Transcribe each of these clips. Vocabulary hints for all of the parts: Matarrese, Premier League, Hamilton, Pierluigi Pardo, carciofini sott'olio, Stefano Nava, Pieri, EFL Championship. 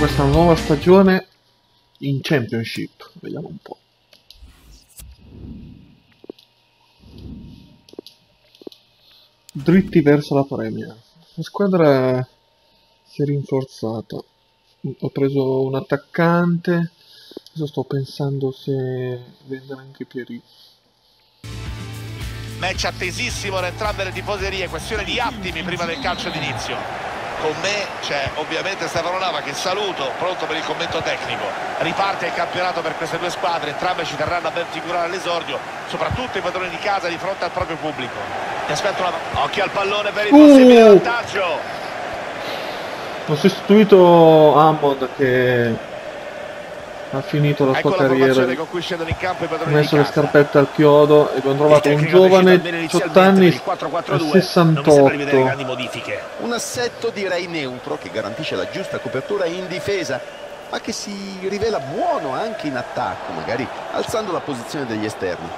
questa nuova stagione in Championship. Vediamo un po'. Dritti verso la Premier. La squadra si è rinforzata. Ho preso un attaccante. Adesso sto pensando se vendere anche Pieri. Match attesissimo da entrambe le tifoserie, questione di attimi prima del calcio d'inizio. Con me c'è ovviamente Stefano Nava, che saluto, pronto per il commento tecnico. Riparte il campionato per queste due squadre, entrambe ci terranno a ben figurare all'esordio, soprattutto i padroni di casa di fronte al proprio pubblico. Ti aspetto una... Occhio al pallone per il possibile vantaggio. Ho sostituito Hammond che... ha finito la sua carriera, ha messo le scarpette al chiodo e abbiamo trovato un giovane 18 anni al 68. Un assetto direi neutro che garantisce la giusta copertura in difesa, ma che si rivela buono anche in attacco, magari alzando la posizione degli esterni.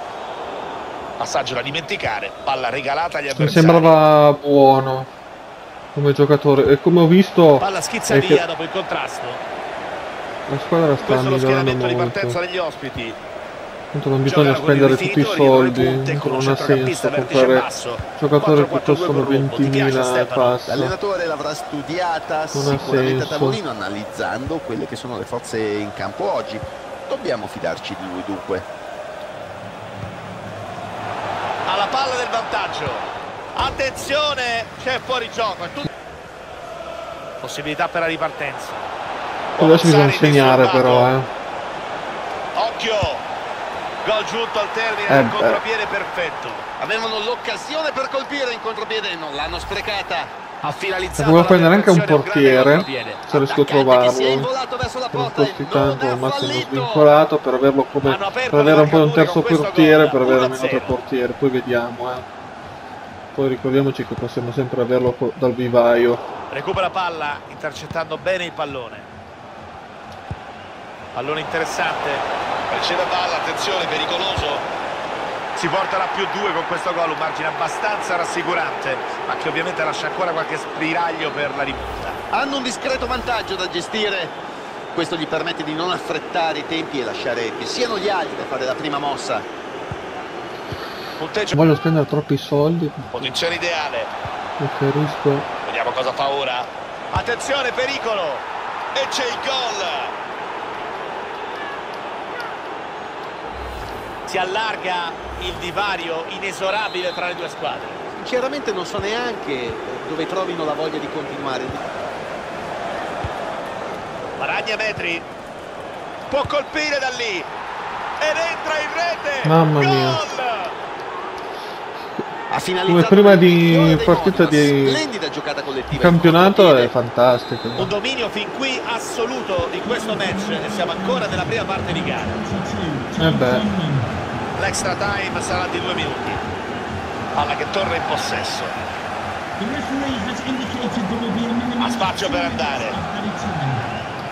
Passaggio da dimenticare, palla regalata agli avversari. Mi sembrava buono come giocatore e come ho visto palla schizza via che... dopo il contrasto. La squadra sta migliorando molto. Appunto, non bisogna spendere tutti i soldi, non ha senso comprare giocatore piuttosto da 20.000 passi. L'allenatore l'avrà studiata sicuramente a tavolino, analizzando quelle che sono le forze in campo oggi. Dobbiamo fidarci di lui dunque. Alla palla del vantaggio. Attenzione, c'è fuori gioco. Possibilità per la ripartenza. Adesso bisogna segnare però, Occhio! Gol giunto al termine del contropiede perfetto. Avevano l'occasione per colpire in contropiede e non l'hanno sprecata. Ha finalizzato. Volevo prendere anche un portiere, se riesco a trovarlo. Non costi tanto, al massimo svincolato, per averlo come per avere un po' un terzo portiere, per avere almeno tre portiere, poi vediamo, Poi ricordiamoci che possiamo sempre averlo dal vivaio. Recupera palla intercettando bene il pallone. Pallone interessante, precede palla, attenzione, pericoloso. Si porta la +2 con questo gol, un margine abbastanza rassicurante, ma che ovviamente lascia ancora qualche spiraglio per la rimonta. Hanno un discreto vantaggio da gestire, questo gli permette di non affrettare i tempi e lasciare che siano gli altri a fare la prima mossa. Punteggio. Voglio spendere troppi soldi. Posizione ideale. Preferisco. Vediamo cosa fa ora. Attenzione, pericolo! E c'è il gol! Si allarga il divario inesorabile tra le due squadre. Sinceramente non so neanche dove trovino la voglia di continuare. Baragna metri, può colpire da lì ed entra in rete. Mamma mia. Come prima di partita di campionato è fantastico. Un dominio fin qui assoluto di questo match e siamo ancora nella prima parte di gara. L'extra time sarà di 2 minuti. Palla che torna in possesso. Ha spazio per andare.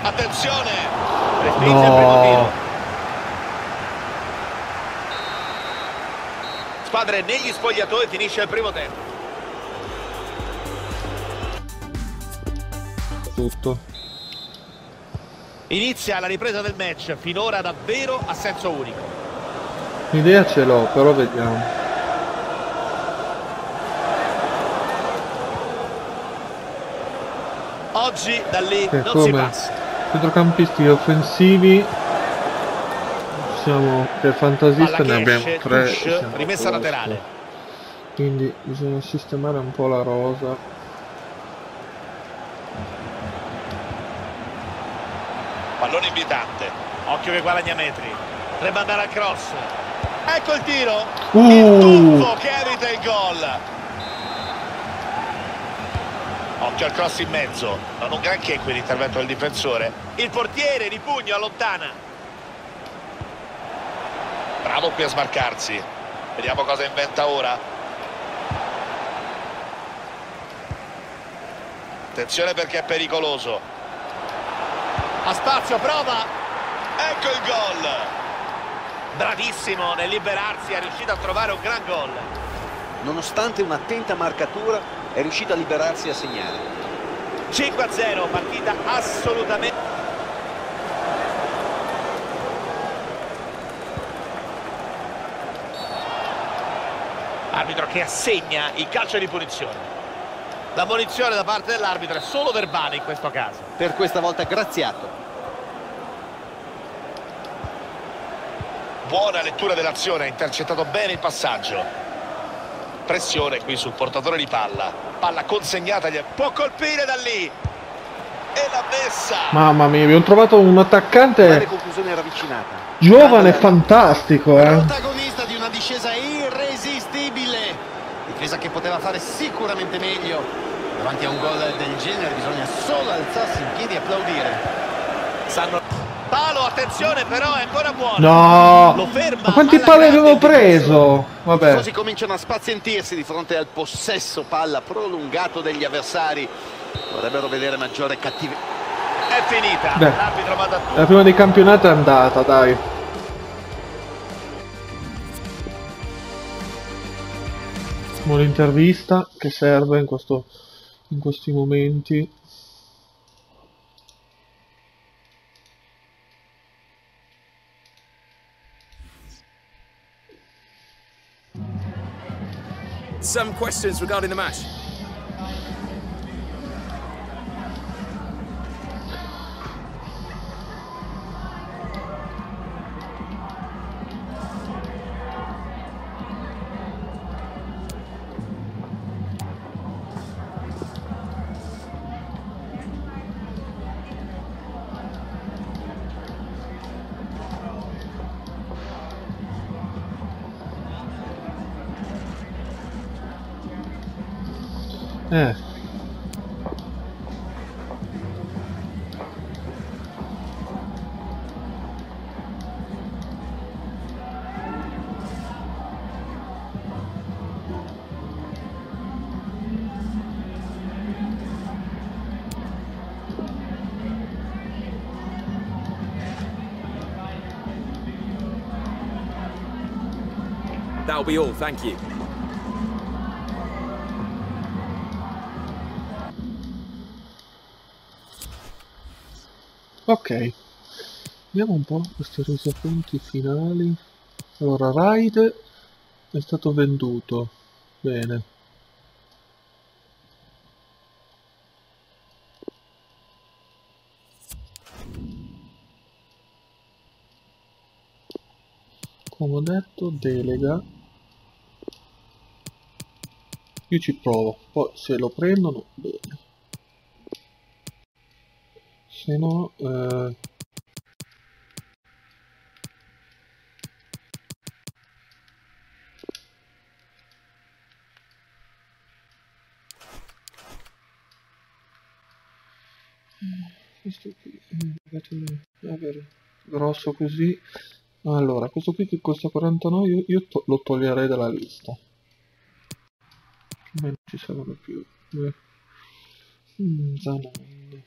Attenzione! Respinge il primo tiro. Squadra negli spogliatoi, finisce il primo tempo. Tutto. Inizia la ripresa del match, finora davvero a senso unico. L'idea ce l'ho, però vediamo. Oggi da lì non si passa. Centrocampisti offensivi siamo per fantasista, ne abbiamo 3. Rimessa laterale. Quindi bisogna sistemare un po' la rosa. Pallone invitante. Occhio che guadagna metri. Deve andare al cross. Ecco il tiro, il tuffo che evita il gol. Occhio al cross in mezzo, non un granché quell'intervento del difensore. Il portiere di pugno allontana. Bravo qui a smarcarsi. Vediamo cosa inventa ora. Attenzione perché è pericoloso. A spazio, prova. Ecco il gol. Bravissimo nel liberarsi, è riuscito a trovare un gran gol. Nonostante un'attenta marcatura è riuscito a liberarsi e a segnare. 5-0, partita assolutamente... Arbitro che assegna il calcio di punizione. La punizione da parte dell'arbitro è solo verbale in questo caso. Per questa volta graziato. Buona lettura dell'azione, ha intercettato bene il passaggio. Pressione qui sul portatore di palla. Palla consegnata, può colpire da lì. E la messa. Mamma mia, abbiamo trovato un attaccante giovane e fantastico. Protagonista di una discesa irresistibile. Difesa che poteva fare sicuramente meglio. Davanti a un gol del genere bisogna solo alzarsi in piedi e applaudire. Sanno... Palo, attenzione, però è ancora buono. No, lo ferma. Ma quanti pali avevo preso? Vabbè. Così cominciano a spazientirsi di fronte al possesso palla prolungato degli avversari. Vorrebbero vedere maggiore cattiveria. È finita. L'arbitro va da tutto. La prima di campionato è andata, dai. Un'intervista che serve in questi momenti. Some questions regarding the match. That'll be all, thank you. Ok, vediamo un po' questi resoconti finali. Allora, Raid è stato venduto, bene. Come ho detto, delega. Io ci provo, poi se lo prendono, bene. Se no, questo qui è grosso così. Allora, questo qui che costa 49, io lo toglierei dalla lista. Non ci saranno più. Zanon.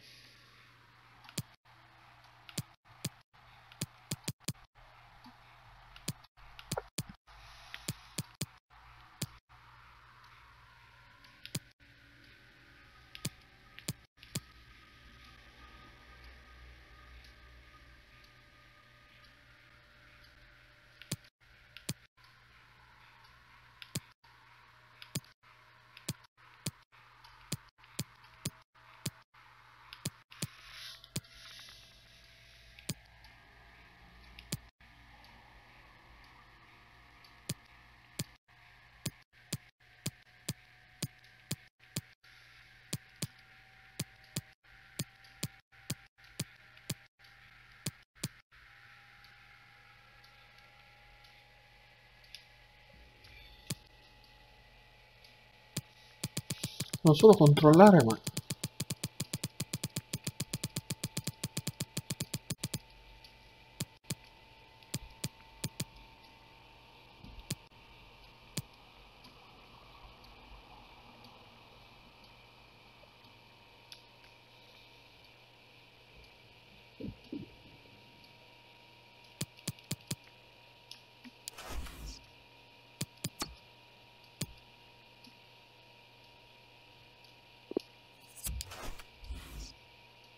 Non solo controllare, ma...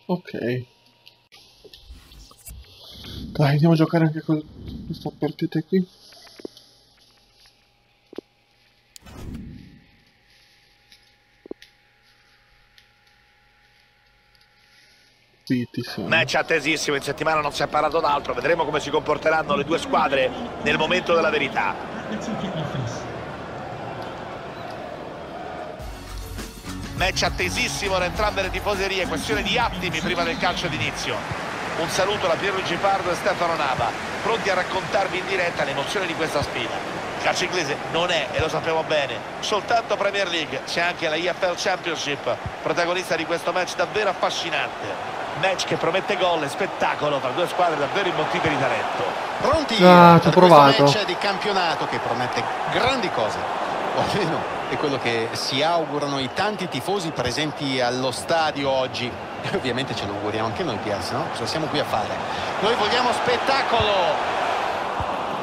Ok, dai, andiamo a giocare anche con questa partita qui. Match attesissimo, in settimana non si è parlato d'altro, vedremo come si comporteranno le due squadre nel momento della verità. Match attesissimo da entrambe le tifoserie, questione di attimi prima del calcio d'inizio. Un saluto da Pierluigi Pardo e Stefano Nava, pronti a raccontarvi in diretta l'emozione di questa sfida. Il calcio inglese non è, e lo sappiamo bene, soltanto Premier League, c'è anche la EFL Championship, protagonista di questo match davvero affascinante. Match che promette gol e spettacolo tra due squadre davvero imbottite di talento. Pronti per questo match di campionato che promette grandi cose, o almeno è quello che si augurano i tanti tifosi presenti allo stadio oggi. E ovviamente ce lo auguriamo anche noi, Pieri, no? Cosa siamo qui a fare? Noi vogliamo spettacolo!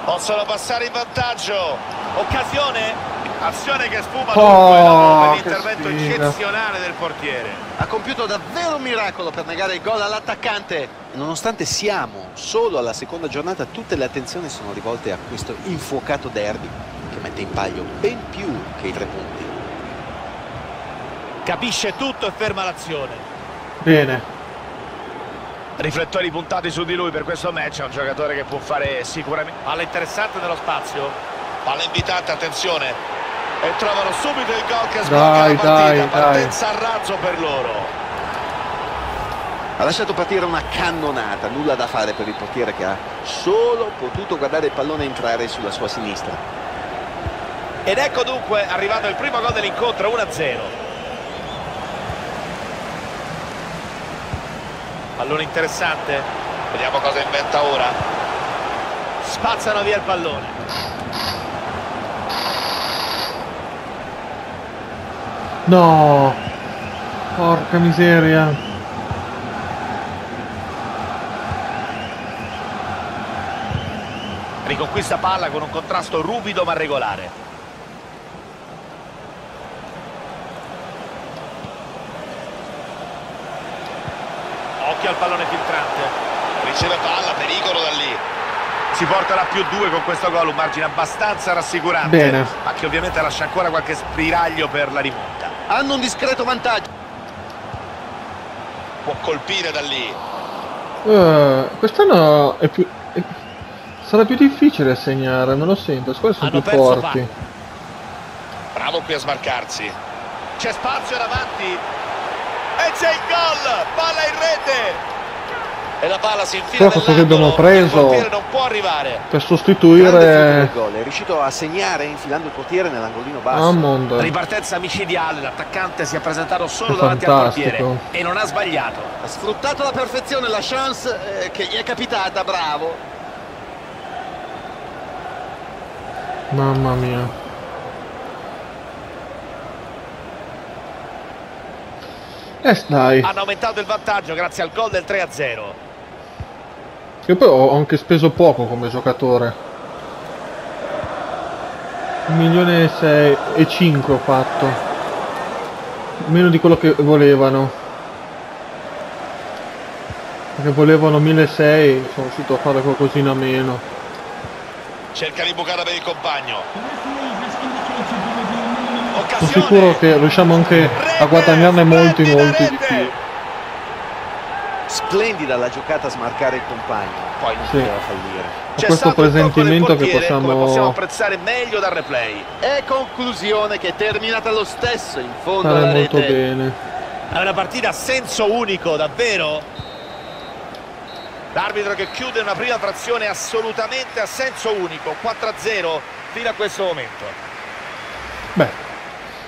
Possono passare in vantaggio, occasione, azione che sfuma dunque, l'intervento eccezionale del portiere. Ha compiuto davvero un miracolo per negare il gol all'attaccante. Nonostante siamo solo alla seconda giornata, tutte le attenzioni sono rivolte a questo infuocato derby che mette in palio ben più che i 3 punti. Capisce tutto e ferma l'azione. Bene. Riflettori puntati su di lui per questo match, è un giocatore che può fare sicuramente. Palla interessante nello spazio, palla invitante, attenzione, e trovano subito il gol che sblocca la partita, partenza a razzo per loro. Ha lasciato partire una cannonata, nulla da fare per il portiere che ha solo potuto guardare il pallone entrare sulla sua sinistra. Ed ecco dunque arrivato il primo gol dell'incontro, 1-0. Pallone interessante, vediamo cosa inventa ora. Spazzano via il pallone. No, porca miseria. Riconquista palla con un contrasto ruvido ma regolare. Al pallone filtrante, riceve palla, pericolo da lì, si porterà +2 con questo gol, un margine abbastanza rassicurante. Bene. Ma che ovviamente lascia ancora qualche spiraglio per la rimonta. Hanno un discreto vantaggio, può colpire da lì. Quest'anno sarà più difficile segnare, me lo sento, squadre sono più forti. Bravo qui a sbarcarsi, c'è spazio davanti. E c'è il gol! Palla in rete! E la palla si infila nell'angolo, che abbiamo preso non può arrivare. Per sostituire il gol, è riuscito a segnare infilando il portiere nell'angolino basso. Ripartenza micidiale, l'attaccante si è presentato solo davanti al portiere e non ha sbagliato. Ha sfruttato alla perfezione la chance che gli è capitata, bravo. Mamma mia. Dai. Hanno aumentato il vantaggio grazie al gol del 3-0. Io poi ho anche speso poco come giocatore, 1.605.000 ho fatto, meno di quello che volevano, perché volevano 1.600, sono riuscito a fare qualcosina meno. Cerca di bucare per il compagno. Sono sicuro che riusciamo anche a guadagnarne molti di più. Splendida la giocata a smarcare il compagno, poi non poteva fallire. C'è questo presentimento che possiamo apprezzare meglio dal replay. E conclusione che è terminata lo stesso in fondo alla rete. Molto bene. È una partita a senso unico, davvero. L'arbitro che chiude una prima frazione assolutamente a senso unico, 4-0 fino a questo momento. Beh,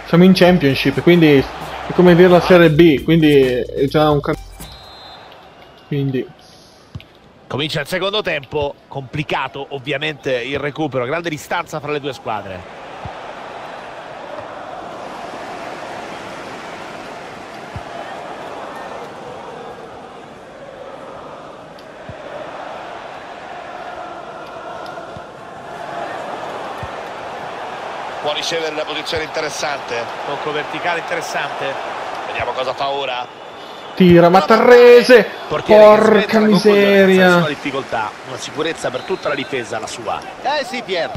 siamo in Championship, quindi è come dire la Serie B, quindi è già un quindi comincia il secondo tempo, complicato ovviamente il recupero, grande distanza fra le due squadre. Può ricevere una posizione interessante, tocco verticale interessante, vediamo cosa fa ora. Tira Matarrese, porca miseria, una difficoltà, una sicurezza per tutta la difesa la sua. Sì, Pier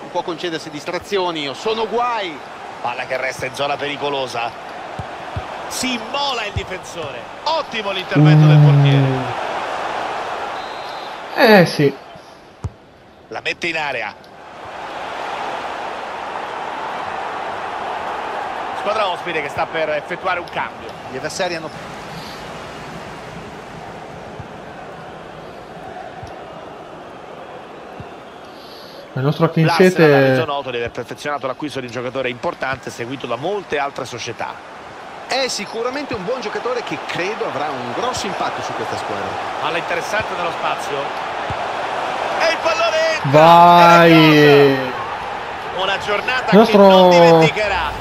non può concedersi distrazioni o sono guai. Palla che resta in zona pericolosa, si immola il difensore. Ottimo l'intervento del portiere. Sì. La mette in area. Squadra ospite che sta per effettuare un cambio. Gli avversari hanno... Il nostro Chinsete ha reso noto di aver perfezionato l'acquisto di un giocatore importante seguito da molte altre società. È sicuramente un buon giocatore che credo avrà un grosso impatto su questa squadra. Palla interessante nello spazio. E il pallone entra. Vai! Una giornata il nostro... che non dimenticherà.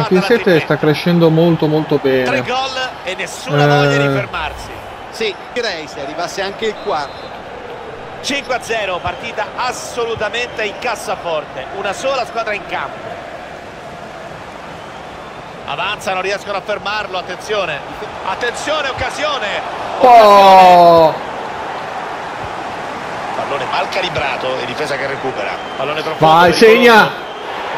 Il Chinsete sta crescendo molto bene. 3 gol e nessuna voglia di fermarsi. Sì, direi se arrivasse anche il quarto. 5-0, partita assolutamente in cassaforte, una sola squadra in campo. Avanzano, riescono a fermarlo, attenzione. Attenzione, occasione. Pallone mal calibrato e difesa che recupera. Pallone troppo. Vai, segna!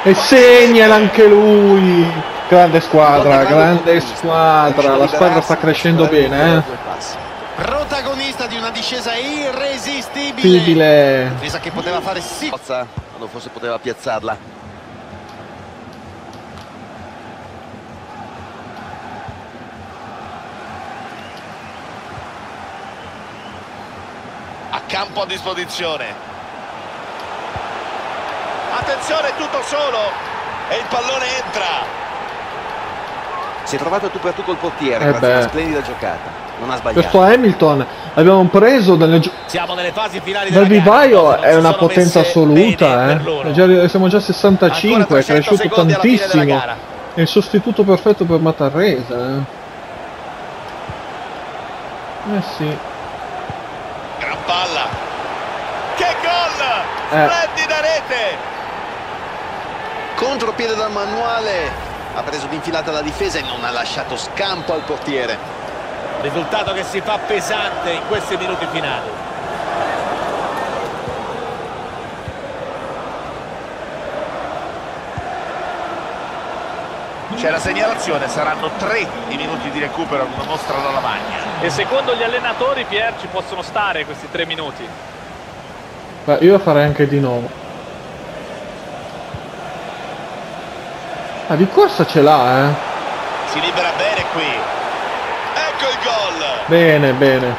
E segnala anche lui. Grande squadra, grande squadra. La squadra sta crescendo bene, Protagonista di una discesa irresistibile. Difesa che poteva fare sì. Quando forse poteva piazzarla. A campo a disposizione. Attenzione, tutto solo. E il pallone entra. Si è trovato tu per tu col portiere, grazie a una splendida giocata. Non ha sbagliato. Questo Hamilton l'abbiamo preso dalle... Siamo nelle fasi finali del vivaio, è una potenza assoluta, Siamo già 65, è cresciuto tantissimo. È il sostituto perfetto per Matarrese. Sì. Gran palla. Che gol! Splendida rete! Contropiede dal manuale. Ha preso d'infilata la difesa e non ha lasciato scampo al portiere. Risultato che si fa pesante in questi minuti finali. C'è la segnalazione, saranno 3 i minuti di recupero che lo mostra la lavagna. E secondo gli allenatori, Pier, ci possono stare questi 3 minuti? Beh, io farei anche di nuovo. Di corsa ce l'ha, Si libera bene qui. Ecco il gol. Bene.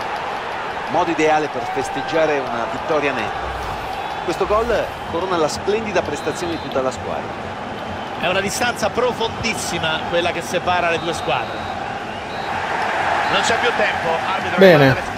Modo ideale per festeggiare una vittoria netta. Questo gol corona la splendida prestazione di tutta la squadra. È una distanza profondissima quella che separa le due squadre. Non c'è più tempo. Arbitro. Bene.